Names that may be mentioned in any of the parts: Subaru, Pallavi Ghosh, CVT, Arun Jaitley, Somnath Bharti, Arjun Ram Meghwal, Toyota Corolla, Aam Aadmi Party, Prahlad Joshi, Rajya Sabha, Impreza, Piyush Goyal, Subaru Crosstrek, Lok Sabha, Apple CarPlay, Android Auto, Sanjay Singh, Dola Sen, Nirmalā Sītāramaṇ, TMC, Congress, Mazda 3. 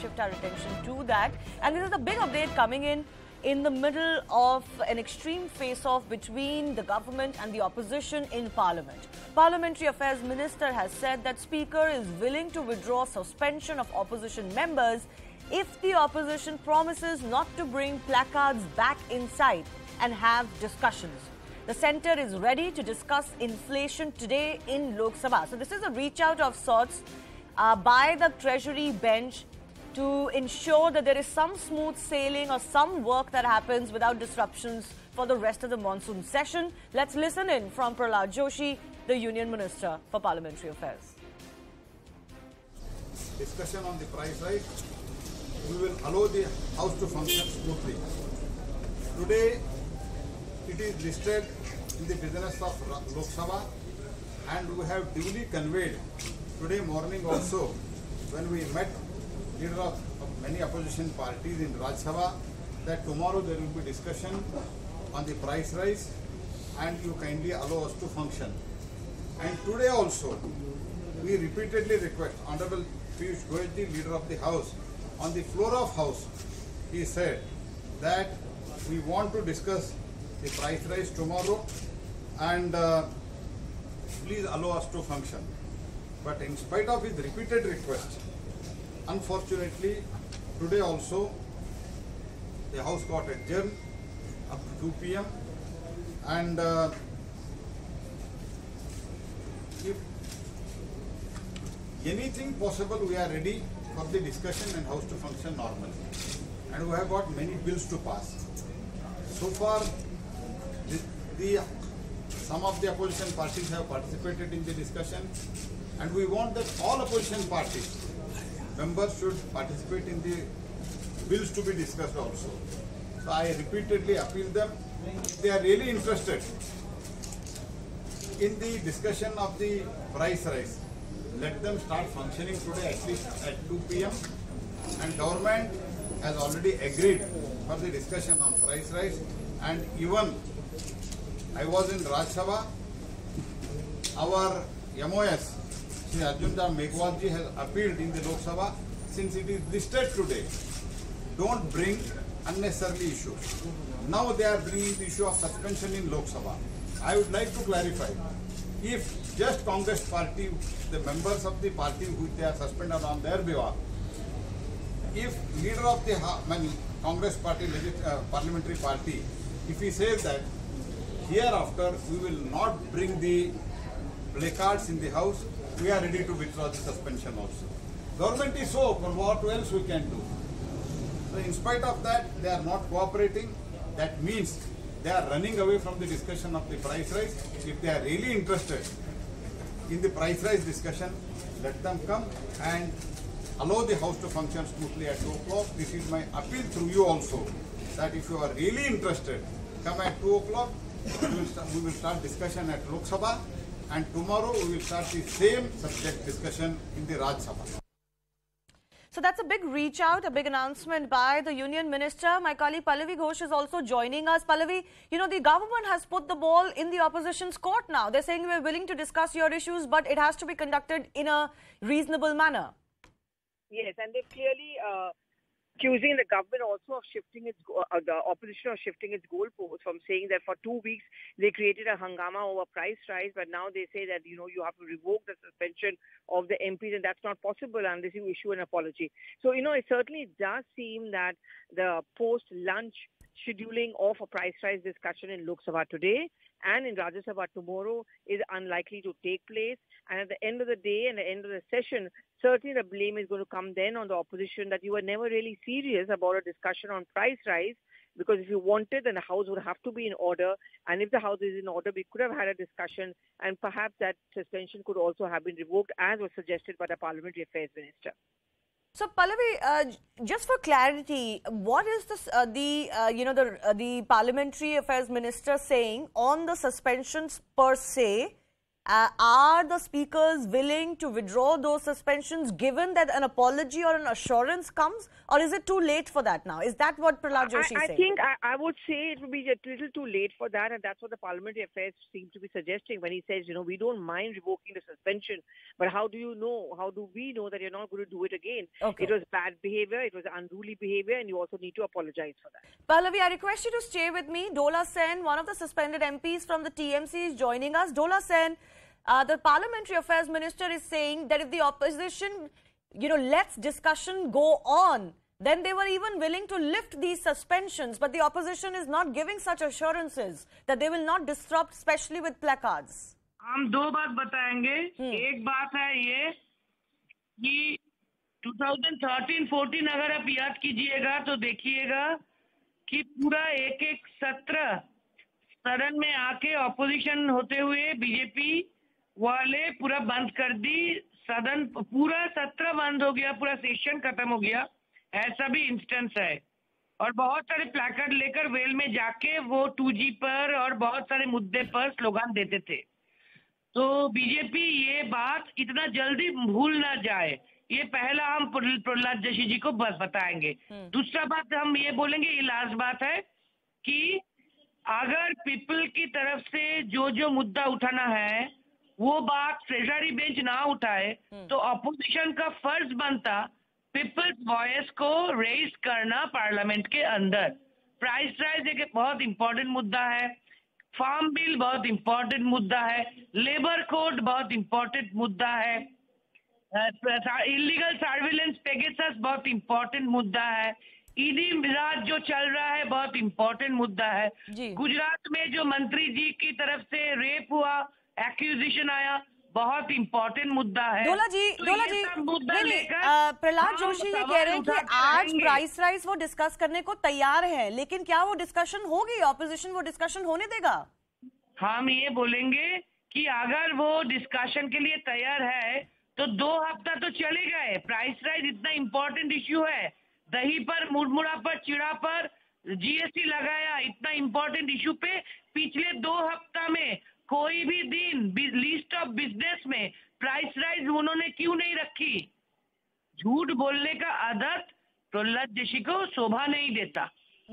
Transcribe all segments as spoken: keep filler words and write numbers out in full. shift our attention to that. And this is a big update coming in in the middle of an extreme face-off between the government and the opposition in Parliament. Parliamentary Affairs Minister has said that Speaker is willing to withdraw suspension of opposition members if the opposition promises not to bring placards back inside and have discussions. The centre is ready to discuss inflation today in Lok Sabha. So this is a reach out of sorts uh, by the Treasury bench to ensure that there is some smooth sailing or some work that happens without disruptions for the rest of the monsoon session. Let's listen in from Prahlad Joshi, the Union Minister for Parliamentary Affairs. Discussion on the price rise. We will allow the House to function smoothly. Today, it is listed in the business of Lok Sabha, and we have duly conveyed today morning also when we met leaders of many opposition parties in Raj Sabha that tomorrow there will be discussion on the price rise and you kindly allow us to function. And today also, we repeatedly request Honorable Piyush Goyal, the leader of the House, on the floor of House, he said that we want to discuss the price rise tomorrow and uh, please allow us to function. But in spite of his repeated requests, unfortunately, today also the House got adjourned up to two p m and uh, if anything possible, we are ready for the discussion and House to function normally. And we have got many bills to pass. So far, the, the, some of the opposition parties have participated in the discussion, and we want that all opposition parties members should participate in the bills to be discussed also. So I repeatedly appeal them, if they are really interested in the discussion of the price rise, let them start functioning today at least at two p m and government has already agreed for the discussion on price rise. And even I was in Raj Sabha, our M O S Shri Arjun Ram Meghwal ji has appealed in the Lok Sabha, since it is listed today, don't bring unnecessarily issues. Now they are bringing the issue of suspension in Lok Sabha. I would like to clarify, if just Congress party, the members of the party who they are suspended on their behalf, if leader of the I mean, Congress party, uh, parliamentary party, if he says that hereafter we will not bring the placards in the House, we are ready to withdraw the suspension also. Government is so open, what else we can do? So in spite of that, they are not cooperating. That means they are running away from the discussion of the price rise. If they are really interested in the price rise discussion, let them come and allow the House to function smoothly at two o'clock. This is my appeal through you also, that if you are really interested, come at two o'clock. We will start discussion at Lok Sabha. And tomorrow we will start the same subject discussion in the Raj Sabha. So that's a big reach out, a big announcement by the Union Minister. My colleague Pallavi Ghosh is also joining us. Pallavi, you know, the government has put the ball in the opposition's court now. They're saying we're willing to discuss your issues, but it has to be conducted in a reasonable manner. Yes, and they've clearly uh, accusing the government also of shifting its, uh, the opposition of shifting its goalposts from saying that for two weeks they created a hangama over price rise, but now they say that, you know, you have to revoke the suspension of the M Ps and that's not possible unless you issue an apology. So, you know, it certainly does seem that the post-lunch scheduling of a price rise discussion in Lok Sabha today and in Rajya Sabha tomorrow is unlikely to take place. And at the end of the day and the end of the session, certainly the blame is going to come then on the opposition that you were never really serious about a discussion on price rise, because if you wanted, then the House would have to be in order. And if the House is in order, we could have had a discussion and perhaps that suspension could also have been revoked as was suggested by the Parliamentary Affairs Minister. So Pallavi, uh, just for clarity, what is this, uh, the uh, you know the uh, the Parliamentary Affairs Minister saying on the suspensions per se, Uh, are the speakers willing to withdraw those suspensions given that an apology or an assurance comes, or is it too late for that now? Is that what Prahlad Joshi I, I said? I think I, I would say it would be a little too late for that, and that's what the Parliamentary Affairs seem to be suggesting when he says, you know, we don't mind revoking the suspension, but how do you know, how do we know that you're not going to do it again? Okay. It was bad behaviour, it was unruly behaviour, and you also need to apologise for that. Pallavi, I request you to stay with me. Dola Sen, one of the suspended M Ps from the T M C, is joining us. Dola Sen, Uh, the Parliamentary Affairs Minister is saying that if the opposition, you know, lets discussion go on, then they were even willing to lift these suspensions. But the opposition is not giving such assurances that they will not disrupt, especially with placards. हम दो बात बताएंगे. एक बात है ये कि twenty thirteen fourteen अगर आप याद कीजिएगा तो देखिएगा कि पूरा एक-एक सत्र सदन में आके ऑपोजिशन होते हुए बीजेपी वाले पूरा बंद कर दी. सदन पूरा सत्र बंद हो गया, पूरा सेशन खत्म हो गया, ऐसा भी इंस्टेंस है. और बहुत सारे प्लैकार्ड लेकर वेल में जाके वो टू जी पर और बहुत सारे मुद्दे पर स्लोगन देते थे. तो बीजेपी ये बात इतना जल्दी भूल ना जाए, ये पहला हम प्रहलाद जोशी जी को बस बताएंगे. दूसरा बात हम ये बोलेंगे, ये लास्ट बात है कि अगर पीपल की तरफ से जो जो मुद्दा उठाना है वो बात ट्रेजरी बेंच ना उठाए तो ऑपोजिशन का फर्ज बनता पीपल्स वॉइस को रेज करना पार्लियामेंट के अंदर. प्राइस राइज एक बहुत इम्पोर्टेंट मुद्दा है, फार्म बिल बहुत इम्पोर्टेंट मुद्दा है, लेबर कोड बहुत इम्पोर्टेंट मुद्दा है, इलीगल सर्विलेंस पेगेसस बहुत इम्पोर्टेंट मुद्दा है, ईडी मिजाज जो चल रहा है बहुत इम्पोर्टेंट मुद्दा है, गुजरात में जो मंत्री जी की तरफ से रेप हुआ एक्यूजिशन आया बहुत इम्पोर्टेंट मुद्दा है. डोला जी, डोला जी, प्रहलाद जोशी ये कह रहे हैं कि आज प्राइस राइज वो डिस्कस करने को तैयार है, लेकिन क्या वो डिस्कशन होगी? ऑपोजिशन वो डिस्कशन होने देगा? हम ये बोलेंगे कि अगर वो डिस्कशन के लिए तैयार है तो दो हफ्ता तो चले गए. प्राइस राइज इतना इम्पोर्टेंट इश्यू है, दही पर मुड़मुड़ा पर चिड़ा पर जीएसटी लगाया, इतना इम्पोर्टेंट इश्यू पे पिछले दो हफ्ता में कोई भी दिन लिस्ट ऑफ बिजनेस में प्राइस राइज उन्होंने क्यों नहीं रखी? झूठ बोलने का आदत प्रहलाद जोशी को शोभा नहीं देता.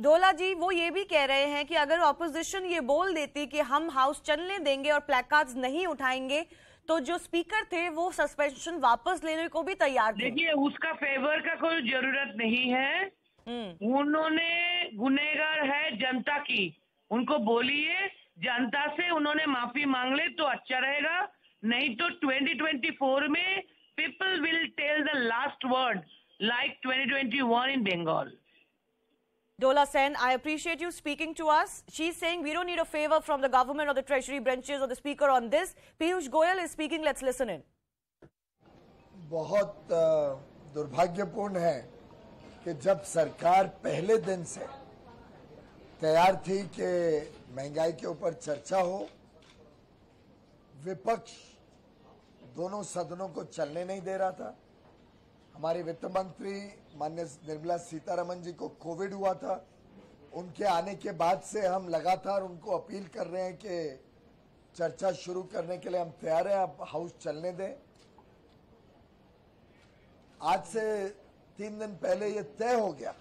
डोला जी, वो ये भी कह रहे हैं कि अगर ऑपोजिशन ये बोल देती कि हम हाउस चलने देंगे और प्लैकार्ड्स नहीं उठाएंगे तो जो स्पीकर थे वो सस्पेंशन वापस लेने को भी तैयार थे. देखिए, उसका फेवर का कोई जरूरत नहीं है. उन्होंने गुनहगार है जनता की, उनको बोलिए जनता से उन्होंने माफी मांग ले तो अच्छा रहेगा, नहीं तो twenty twenty-four में people will tell the last word like twenty twenty-one in Bengal. Dola Sen, I appreciate you speaking to us. She's saying we don't need a favor from the government or the treasury branches or the speaker on this. Piyush Goyal is speaking. Let's listen in. बहुत दुर्भाग्यपूर्ण है कि जब सरकार पहले दिन से तैयार थी कि महंगाई के ऊपर चर्चा हो, विपक्ष दोनों सदनों को चलने नहीं दे रहा था. हमारे वित्त मंत्री माननीय निर्मला सीतारमण जी को कोविड हुआ था, उनके आने के बाद से हम लगातार उनको अपील कर रहे हैं कि चर्चा शुरू करने के लिए हम तैयार हैं, आप हाउस चलने दें. आज से तीन दिन पहले ये तय हो गया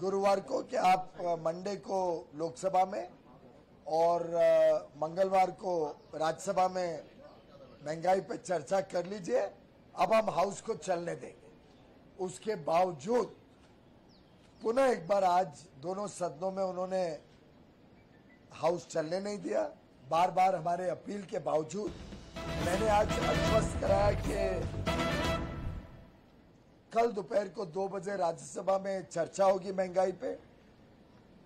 गुरुवार को कि आप मंडे को लोकसभा में और मंगलवार को राज्यसभा में महंगाई पर चर्चा कर लीजिए, अब हम हाउस को चलने देंगे. उसके बावजूद पुनः एक बार आज दोनों सदनों में उन्होंने हाउस चलने नहीं दिया. बार बार हमारे अपील के बावजूद मैंने आज आश्वस्त कराया कि कल दोपहर को दो बजे राज्यसभा में चर्चा होगी महंगाई पे,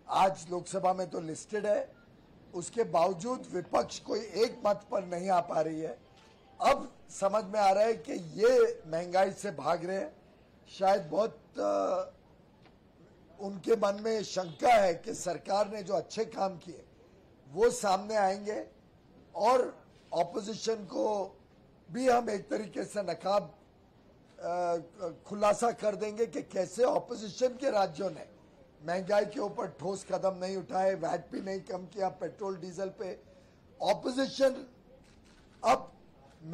आज लोकसभा में तो लिस्टेड है. उसके बावजूद विपक्ष कोई एक मत पर नहीं आ पा रही है. अब समझ में आ रहा है कि ये महंगाई से भाग रहे हैं. शायद बहुत आ, उनके मन में शंका है कि सरकार ने जो अच्छे काम किए वो सामने आएंगे और ऑपोजिशन को भी हम एक तरीके से नकाब आ, खुलासा कर देंगे कि कैसे ऑपोजिशन के राज्यों ने महंगाई के ऊपर ठोस कदम नहीं उठाए, वैट भी नहीं कम किया पेट्रोल डीजल पे. ऑपोजिशन अब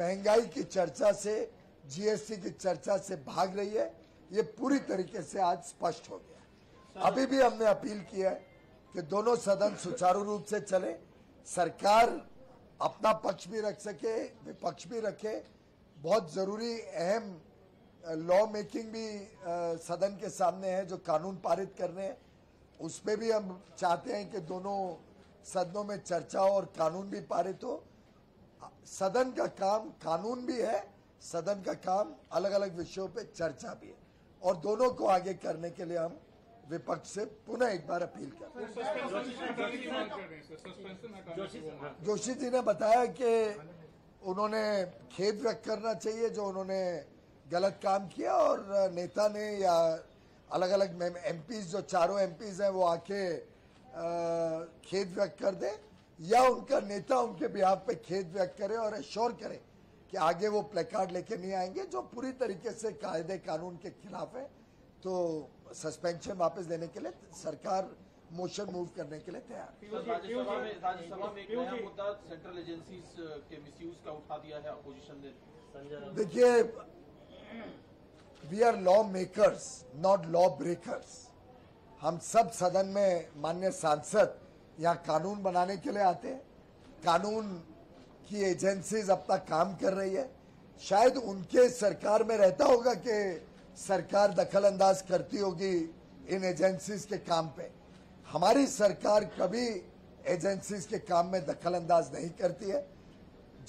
महंगाई की चर्चा से, जीएसटी की चर्चा से भाग रही है, ये पूरी तरीके से आज स्पष्ट हो गया। अभी भी हमने अपील किया है कि दोनों सदन सुचारू रूप से चले, सरकार अपना पक्ष भी रख सके, विपक्ष भी रखे। बहुत जरूरी अहम लॉ मेकिंग भी सदन के सामने है, जो कानून पारित करने हैं, उसमें भी हम चाहते हैं कि दोनों सदनों में चर्चा हो और कानून भी पारित हो। सदन का काम कानून भी है, सदन का काम अलग अलग विषयों पे चर्चा भी है, और दोनों को आगे करने के लिए हम विपक्ष से पुनः एक बार अपील कर। जोशी जी ने बताया कि उन्होंने खेद व्यक्त करना चाहिए जो उन्होंने गलत काम किया, और नेता ने या अलग अलग एमपीज, जो चारों एमपीज हैं, वो आके खेद व्यक्त कर दे या उनका नेता उनके बिहाफ पे खेद व्यक्त करे और एश्योर करे कि आगे वो प्लेकार्ड लेके नहीं आएंगे, जो पूरी तरीके से कायदे कानून के खिलाफ है। तो सस्पेंशन वापस लेने के लिए सरकार मोशन मूव करने के लिए तैयार। राज्यसभा में एक नया मुद्दा सेंट्रल एजेंसीज के मिसयूज का उठा दिया है अपोजिशन ने। देखिए, we are law makers, not law breakers. हम सब सदन में माननीय सांसद यहाँ कानून बनाने के लिए आते हैं, कानून की एजेंसीज अपना काम कर रही है। शायद उनके सरकार में रहता होगा कि सरकार दखलअंदाज करती होगी इन एजेंसीज के काम पे। हमारी सरकार कभी एजेंसीज के काम में दखलअंदाज नहीं करती है,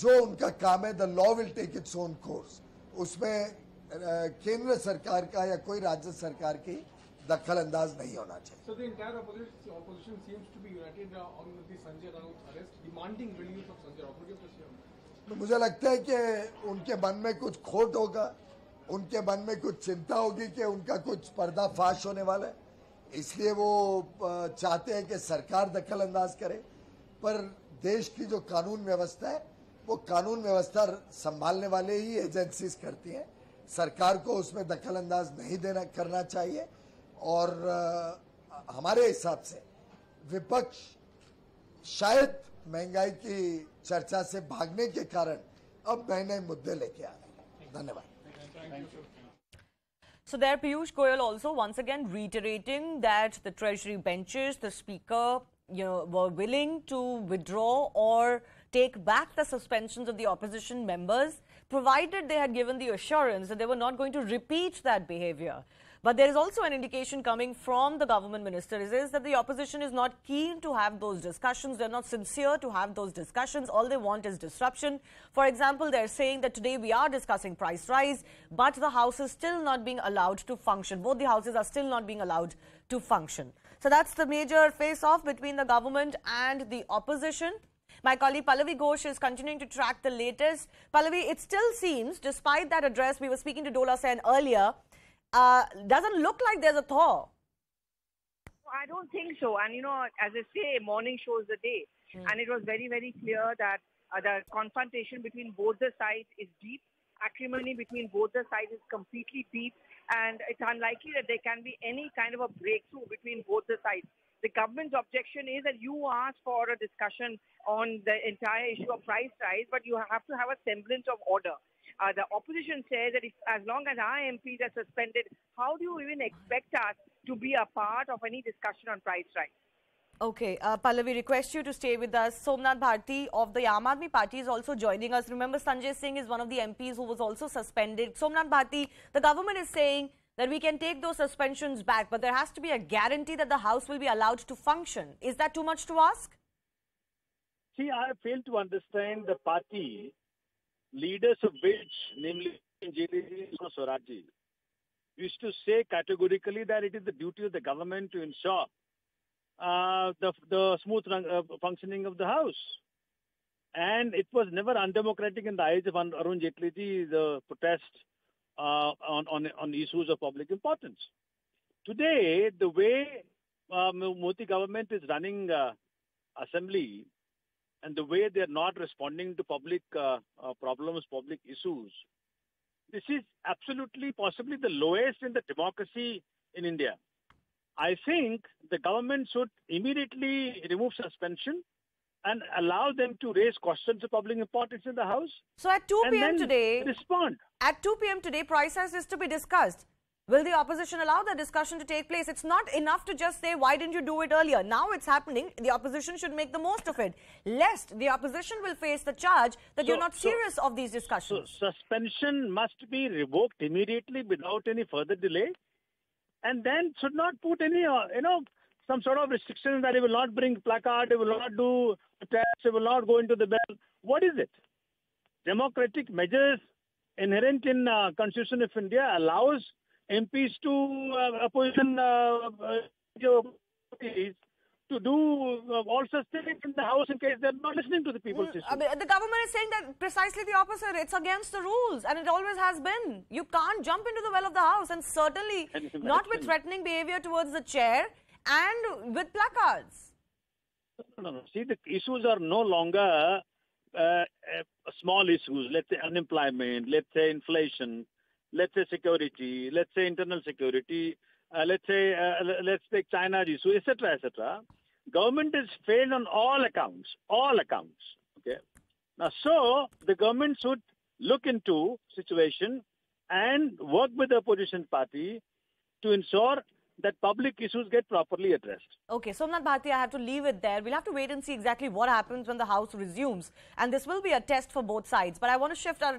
जो उनका काम है the law will take its own course. उसमें केंद्र सरकार का या कोई राज्य सरकार की दखलअंदाज नहीं होना चाहिए। मुझे लगता है कि उनके मन में कुछ खोट होगा, उनके मन में कुछ चिंता होगी कि उनका कुछ पर्दाफाश होने वाला है, इसलिए वो चाहते हैं कि सरकार दखलअंदाज करे। पर देश की जो कानून व्यवस्था है, वो कानून व्यवस्था संभालने वाले ही एजेंसीज करती हैं। सरकार को उसमें दखलअंदाज नहीं देना करना चाहिए। और आ, हमारे हिसाब से विपक्ष शायद महंगाई की चर्चा से भागने के कारण अब नए नए मुद्दे लेके आ रहे हैं। धन्यवाद। So there Piyush Goyal also once again reiterating that the Treasury benches, the Speaker, you know, were willing to withdraw or take back the suspensions of the opposition members, provided they had given the assurance that they were not going to repeat that behavior. But there is also an indication coming from the government ministers is that the opposition is not keen to have those discussions. They're not sincere to have those discussions. All they want is disruption. For example, they're saying that today we are discussing price rise, but the House is still not being allowed to function. Both the houses are still not being allowed to function. So that's the major face-off between the government and the opposition. My colleague Pallavi Ghosh is continuing to track the latest. Pallavi, it still seems, despite that address, we were speaking to Dola Sen earlier, Uh, doesn't look like there's a thaw. I don't think so. And, you know, as I say, morning shows the day. Mm. And it was very, very clear that uh, the confrontation between both the sides is deep. Acrimony between both the sides is completely deep. And it's unlikely that there can be any kind of a breakthrough between both the sides. The government's objection is that you asked for a discussion on the entire issue of price rise, but you have to have a semblance of order. Uh, the opposition says that if, as long as our M Ps are suspended, how do you even expect us to be a part of any discussion on price rise? Okay, uh, Pallavi, request you to stay with us. Somnath Bharti of the Aam Aadmi Party is also joining us. Remember, Sanjay Singh is one of the M Ps who was also suspended. Somnath Bharti, the government is saying that we can take those suspensions back, but there has to be a guarantee that the House will be allowed to function. Is that too much to ask? See, I fail to understand the party leaders of which, namely Jaitley and Swaraj, used to say categorically that it is the duty of the government to ensure uh, the, the smooth run, uh, functioning of the House. And it was never undemocratic in the eyes of Arun Jaitley, the protest uh, on, on, on issues of public importance. Today, the way uh, Modi government is running uh, assembly, and the way they are not responding to public uh, uh, problems, public issues, this is absolutely possibly the lowest in the democracy in India. I think the government should immediately remove suspension and allow them to raise questions of public importance in the House. So at two p m today, respond. At two p m today, price hike is to be discussed. Will the opposition allow the discussion to take place? It's not enough to just say, why didn't you do it earlier? Now it's happening. The opposition should make the most of it, lest the opposition will face the charge that so, you're not so, serious of these discussions. So suspension must be revoked immediately without any further delay, and then should not put any, you know, some sort of restrictions that it will not bring placard, it will not do tests, it will not go into the bell. What is it? Democratic measures inherent in the uh, Constitution of India allows M Ps to uh, opposition uh, uh, to do uh, all such things in the House in case they're not listening to the people's mm, I mean, the government is saying that precisely the opposite. It's against the rules, and it always has been. You can't jump into the well of the House, and certainly not with threatening behavior towards the chair and with placards. No, no, no. See, the issues are no longer uh, uh, small issues. Let's say unemployment, let's say inflation, let's say security, let's say internal security, uh, let's say uh, let's take China issue, et cetera, et cetera. Government has failed on all accounts, all accounts. Okay. Now, so the government should look into situation and work with the opposition party to ensure that public issues get properly addressed. Okay, Somnath Bharti, I have to leave it there. We'll have to wait and see exactly what happens when the House resumes, and this will be a test for both sides. But I want to shift our